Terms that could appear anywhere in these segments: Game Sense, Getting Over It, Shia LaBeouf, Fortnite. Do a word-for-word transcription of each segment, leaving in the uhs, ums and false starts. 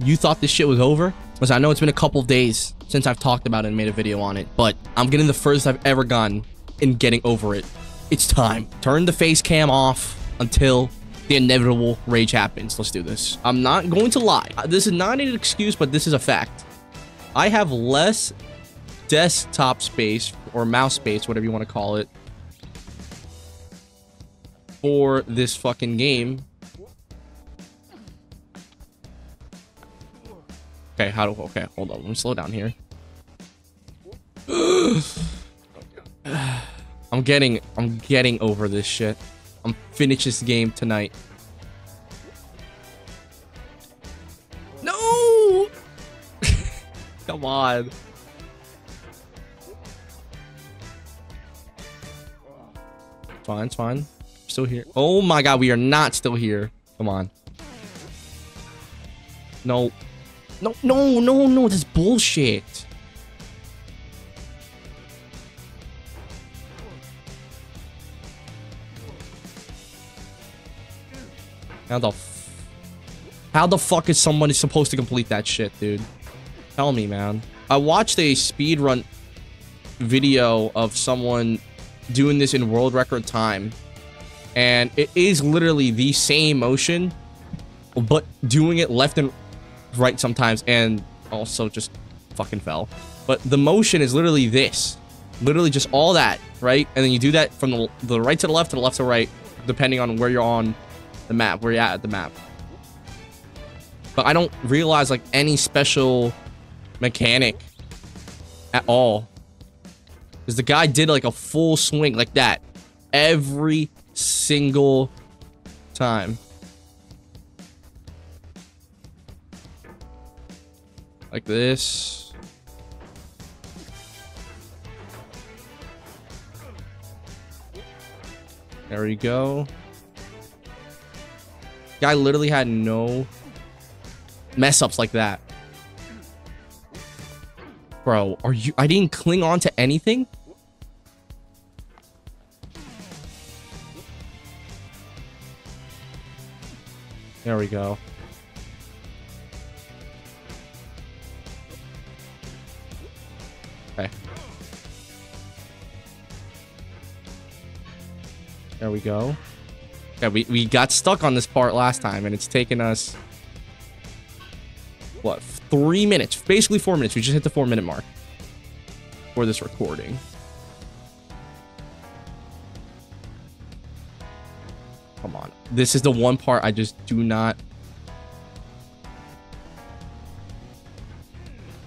you thought this shit was over? Listen, I know it's been a couple days since I've talked about it and made a video on it, but I'm getting the furthest I've ever gone in getting over it. It's time. Turn the face cam off until the inevitable rage happens. Let's do this. I'm not going to lie. This is not an excuse, but this is a fact. I have less desktop space or mouse space, whatever you want to call it, for this fucking game. Okay, how do, okay, hold on, let me slow down here. I'm getting, I'm getting over this shit. I'm finish this game tonight. No! Come on. It's fine, it's fine. We're still here. Oh my god, we are not still here. Come on. No. No, no, no, no, this is bullshit. How the f- How the fuck is somebody supposed to complete that shit, dude? Tell me, man. I watched a speedrun video of someone doing this in world record time. And it is literally the same motion, but doing it left and right sometimes, and also just fucking fell. But the motion is literally this, literally just all that, right? And then you do that from the, the right to the left to the left to right, depending on where you're on the map, where you're at, at the map. But I don't realize like any special mechanic at all, because the guy did like a full swing like that every single time. Like this. There we go. Guy literally had no mess ups like that. Bro, are you? I didn't cling on to anything? There we go. Okay. There we go. Yeah, we, we got stuck on this part last time, and it's taken us, what, three minutes? Basically four minutes. We just hit the four-minute mark for this recording. Come on. This is the one part I just do not...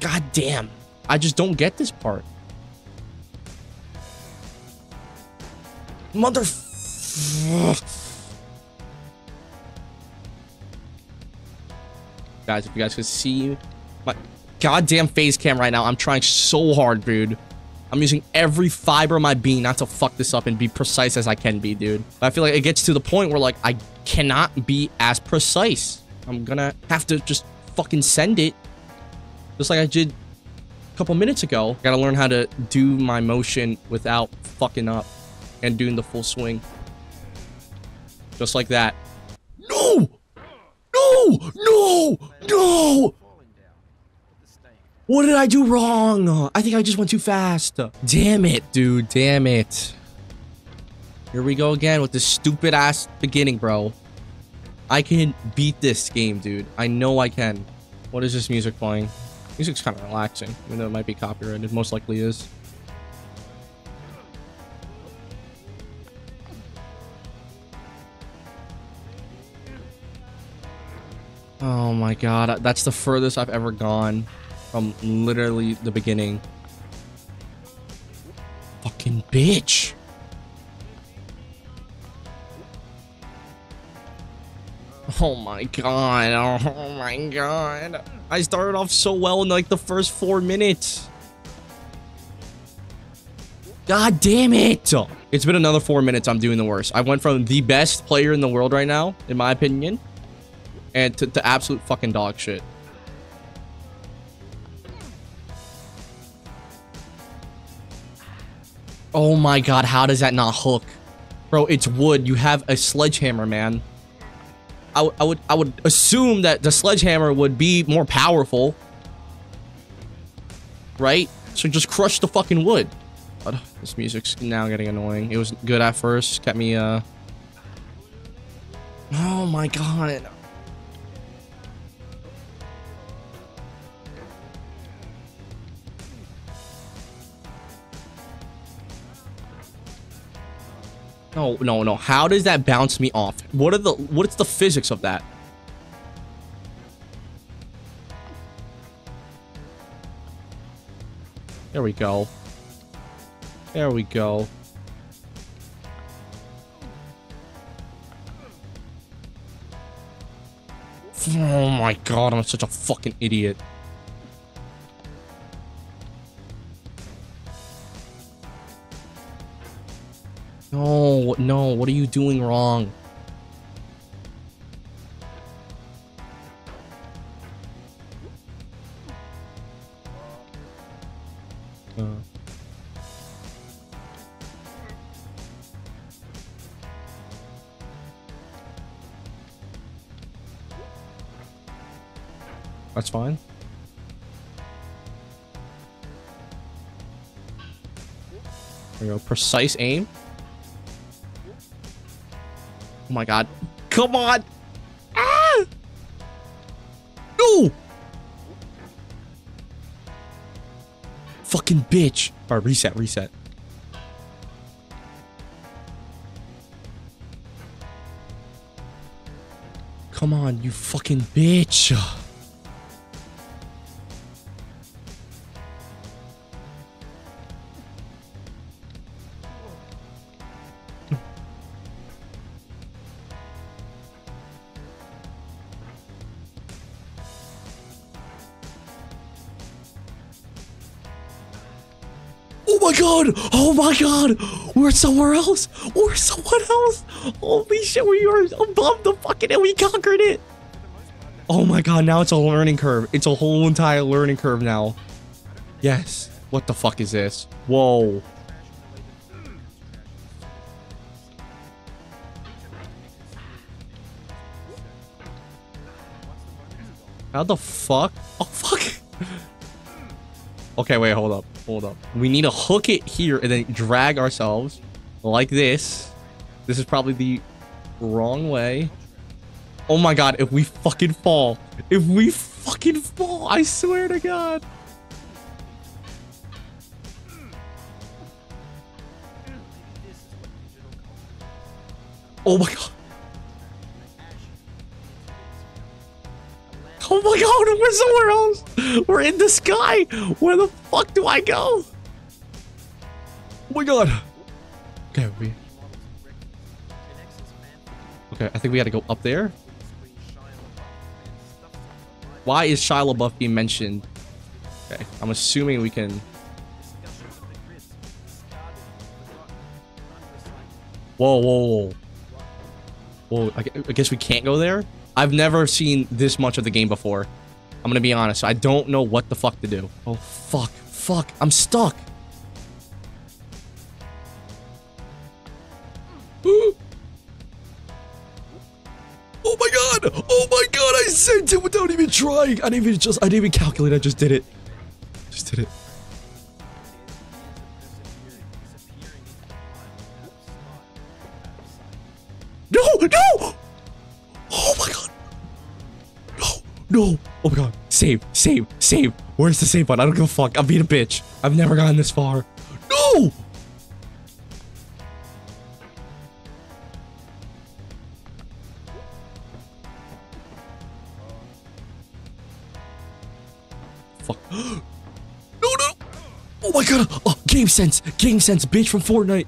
God damn. I just don't get this part. Mother... Guys, if you guys could see my goddamn face cam right now, I'm trying so hard, dude. I'm using every fiber of my being not to fuck this up and be precise as I can be, dude. But I feel like it gets to the point where, like, I cannot be as precise. I'm gonna have to just fucking send it. Just like I did... couple minutes ago. Gotta learn how to do my motion without fucking up and doing the full swing. Just like that. No! No! No! No! What did I do wrong? I think I just went too fast. Damn it, dude. Damn it. Here we go again with this stupid ass beginning, bro. I can beat this game, dude. I know I can. What is this music playing? Music's kind of relaxing, even though it might be copyrighted. Most likely is. Oh my god, that's the furthest I've ever gone from literally the beginning. Fucking bitch. Oh my god, oh my god. I started off so well in like the first four minutes. God damn it. It's been another four minutes I'm doing the worst. I went from the best player in the world right now, in my opinion, and to, to absolute fucking dog shit. Oh my god, how does that not hook? Bro, it's wood. You have a sledgehammer, man. I, I would I would assume that the sledgehammer would be more powerful, right? So just crush the fucking wood. God, this music's now getting annoying. It was good at first, kept me uh. Oh my god. No, no, no. How does that bounce me off? What are the what's the physics of that? There we go. There we go. Oh my god, I'm such a fucking idiot. No, no, what are you doing wrong? Uh. That's fine. There we go. Precise aim. Oh my god. Come on! Ah! No! Fucking bitch. Alright, reset, reset. Come on, you fucking bitch. God. Oh my god! We're somewhere else! We're someone else! Holy shit, we are above the fucking and we conquered it! Oh my god, now it's a learning curve. It's a whole entire learning curve now. Yes. What the fuck is this? Whoa. How the fuck? Oh fuck! Okay, wait, hold up. Hold up. We need to hook it here and then drag ourselves like this. This is probably the wrong way. Oh my god, if we fucking fall. If we fucking fall, I swear to god. Oh my god. Oh my god, we're somewhere else! We're in the sky! Where the fuck do I go? Oh my god! Okay, we... Okay, I think we gotta go up there. Why is Shia LaBeouf being mentioned? Okay, I'm assuming we can... Whoa, whoa, whoa. Whoa, I guess we can't go there? I've never seen this much of the game before. I'm gonna be honest. I don't know what the fuck to do. Oh, fuck. Fuck. I'm stuck. Ooh. Oh my god! Oh my god! I sent it without even trying! I didn't even just- I didn't even calculate. I just did it. Just did it. No! No! Oh my god! No! No! Oh my god! Save! Save! Save! Where's the save button? I don't give a fuck. I'm being a bitch. I've never gotten this far. No! Fuck. No! No! Oh my god! Oh, Game Sense! Game Sense, bitch from Fortnite!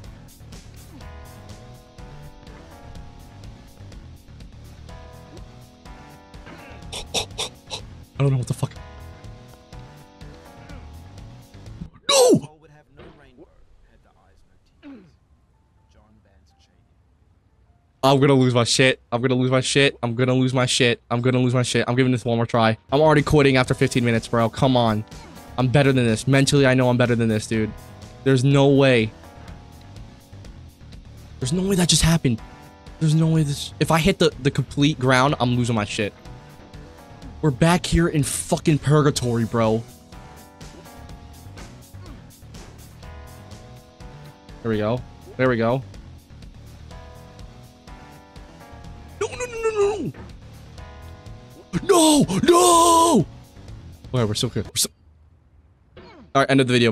I don't know what the fuck. No! I'm gonna lose my shit. I'm gonna lose my shit. I'm gonna lose my shit. I'm gonna lose my shit. I'm giving this one more try. I'm already quitting after fifteen minutes, bro. Come on. I'm better than this. Mentally, I know I'm better than this, dude. There's no way. There's no way that just happened. There's no way this... If I hit the, the complete ground, I'm losing my shit. We're back here in fucking purgatory, bro. There we go. There we go. No, no, no, no, no! No! No! Alright, we're so good. We're so... Alright, end of the video, bye.